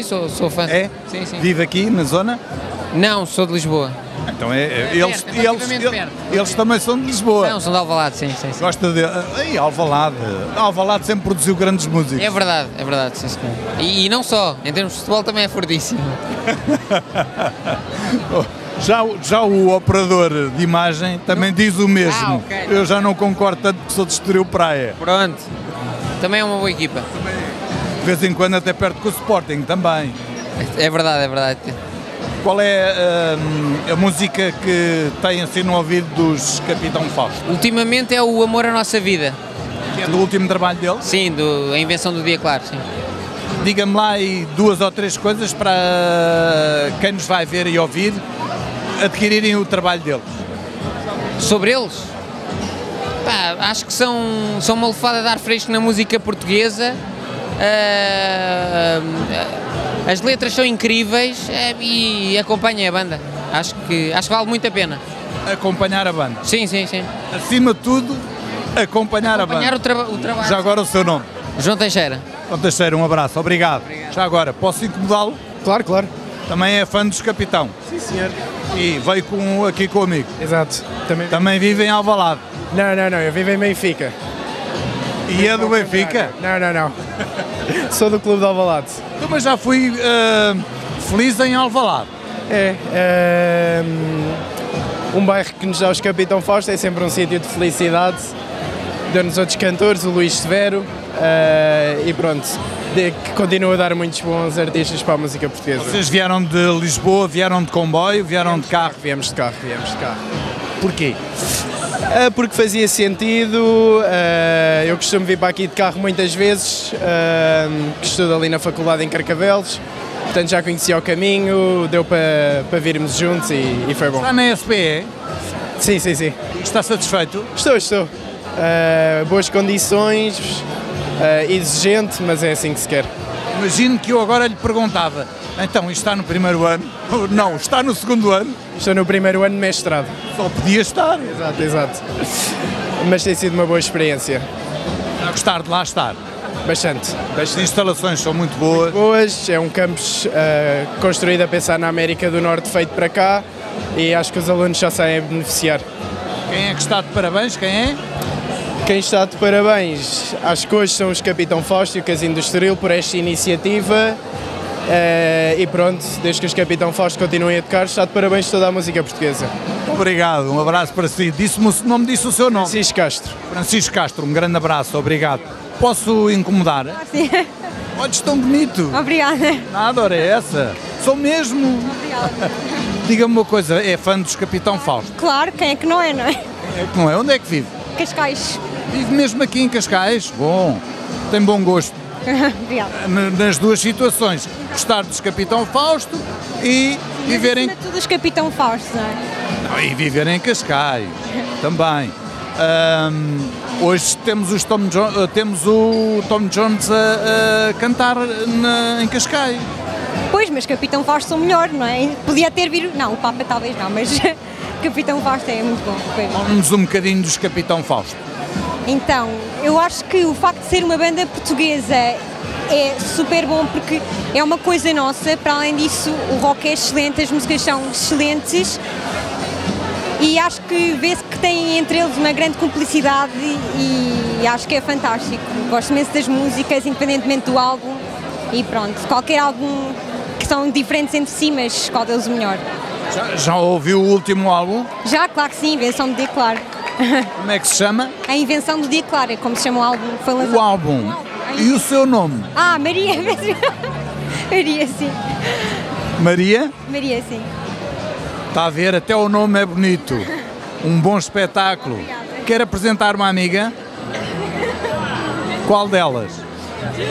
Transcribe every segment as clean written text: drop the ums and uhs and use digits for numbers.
Sim, sou fã. É? Sim, sim. Vive aqui na zona? Não, sou de Lisboa. Então eles também são de Lisboa. Não, são de Alvalade, sim, sim, sim. Gosta de... Ei, Alvalade. Alvalade sempre produziu grandes músicos. É verdade, sim, senhor. E não só, em termos de futebol também é fortíssimo. Já o operador de imagem também não diz o mesmo. Ah, okay. Eu já não concordo tanto que sou de Estoril Praia. Pronto. Também é uma boa equipa. Também. De vez em quando até perto com o Sporting também. É verdade, é verdade. Qual é a música que tem assim no ouvido dos Capitão Fausto? Ultimamente é o Amor à Nossa Vida. Que é do último trabalho dele? Sim, A Invenção do Dia Claro, sim. Diga-me lá aí 2 ou 3 coisas para quem nos vai ver e ouvir adquirirem o trabalho deles. Sobre eles? Pá, acho que são uma lefada de ar fresco na música portuguesa. As letras são incríveis e acompanhem a banda. Acho que vale muito a pena. Acompanhar a banda? Sim, sim, sim. Acima de tudo, acompanhar a banda. O trabalho. Já agora o seu nome? João Teixeira. João Teixeira, um abraço, obrigado. Já agora, posso incomodá-lo? Claro, claro. Também é fã dos Capitão? Sim, senhor. E veio aqui com o amigo? Exato. Também vive em Alvalade? Não, eu vivo em Benfica. E é do Benfica? Não. Sou do clube de Alvalade. Então, mas já fui feliz em Alvalade. É. Um bairro que nos dá os Capitão Fausto é sempre um sítio de felicidade. Deu-nos outros cantores, o Luís Severo, e pronto, que continua a dar muitos bons artistas para a música portuguesa. Vocês vieram de Lisboa, vieram de comboio, vieram de carro? Viemos de carro, viemos de carro. Porquê? Porque fazia sentido, eu costumo vir para aqui de carro muitas vezes, estudo ali na faculdade em Carcavelos, portanto já conhecia o caminho, deu para virmos juntos e foi bom. Está na SPE? Sim, sim, sim. Está satisfeito? Estou. Boas condições, exigente, mas é assim que se quer. Imagino que eu agora lhe perguntava, então isto está no primeiro ano? Não, está no segundo ano? Estou no primeiro ano de mestrado. Só podia estar. Exato. Mas tem sido uma boa experiência. A gostar de lá estar? Bastante. As instalações são muito boas. Muito boas, é um campus construído a pensar na América do Norte, feito para cá, e acho que os alunos já saem a beneficiar. Quem é que está de parabéns? Quem é? Quem está de parabéns, acho que hoje são os Capitão Fausto e o Casino do Estoril por esta iniciativa e pronto, desde que os Capitão Fausto continuem a tocar, está de parabéns toda a música portuguesa. Obrigado, um abraço para si. Não me disse o seu nome? Francisco Castro. Francisco Castro, um grande abraço, obrigado. Posso incomodar? Sim. Olhos tão bonito. Obrigada. Nada, ora é essa. Sou mesmo. Obrigada. Diga-me uma coisa, é fã dos Capitão Fausto? Claro, quem é que não é, não é? Quem é que não é? Onde é que vive? Cascais. Vive mesmo aqui em Cascais? Bom, tem bom gosto. Obrigado. Nas duas situações, gostar dos Capitão Fausto e viverem... Tudo os Capitão Fausto, não é? E viverem em Cascais, também. Hoje temos o Tom Jones a cantar em Cascais. Pois, mas Capitão Fausto são melhor, não é? Podia ter vir... Não, o Papa talvez não, mas... Capitão Fausto é muito bom. Fala-nos um bocadinho dos Capitão Fausto. Então, eu acho que o facto de ser uma banda portuguesa é super bom porque é uma coisa nossa, para além disso o rock é excelente, as músicas são excelentes e acho que vê-se que tem entre eles uma grande cumplicidade e acho que é fantástico. Gosto imenso das músicas, independentemente do álbum e pronto, qualquer álbum que são diferentes entre si, mas qual deles o melhor. Já ouviu o último álbum? Já, claro que sim, Invenção do Dia Claro. Como é que se chama? A Invenção do Dia Claro, é como se chama o álbum. O álbum? E o seu nome? Ah, Maria. Maria, sim. Maria? Maria, sim. Está a ver, até o nome é bonito. Um bom espetáculo. Obrigada. Quer apresentar uma amiga? Qual delas?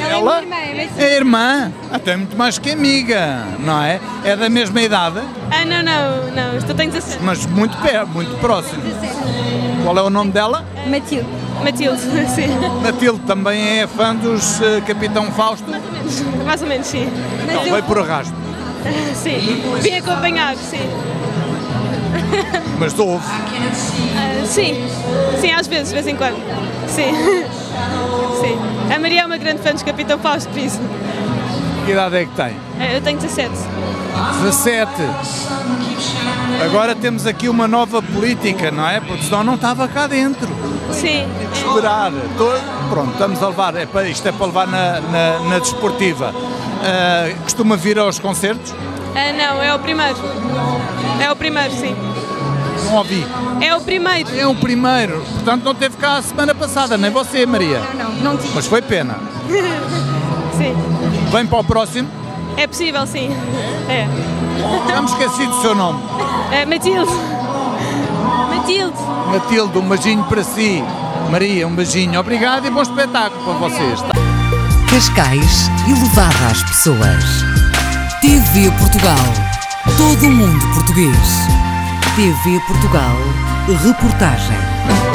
Ela é minha irmã. É irmã? Até muito mais que amiga, não é? É da mesma idade? Ah, não, estou tenho 17. Mas muito perto, muito próximo. 17. Qual é o nome dela? Matilde. Matilde, sim. Matilde também é fã dos Capitão Fausto? Mais ou menos, sim. Então veio por arrasto? Sim, vim acompanhado, sim. Mas ouve? Sim, às vezes, de vez em quando. Sim. Sim. A Maria é uma grande fã dos Capitão Fausto, por isso. Que idade é que tem? Eu tenho 17. 17! Agora temos aqui uma nova política, não é? Porque senão não estava cá dentro. Sim. Tem que esperar. Pronto, estamos a levar, isto é para levar na desportiva. Costuma vir aos concertos? Não, é o primeiro. É o primeiro, sim. Não ouvi. É o primeiro. É o primeiro. Portanto, não teve cá a semana passada, nem você, Maria. Não tive. Mas foi pena. Sim. Vem para o próximo? É possível, sim. É. Já me esqueci do seu nome. É Matilde. Matilde. Matilde, um beijinho para si. Maria, um beijinho. Obrigado e bom espetáculo para vocês. Cascais elevada às pessoas. TV Portugal. Todo o mundo português. TV Portugal. Reportagem.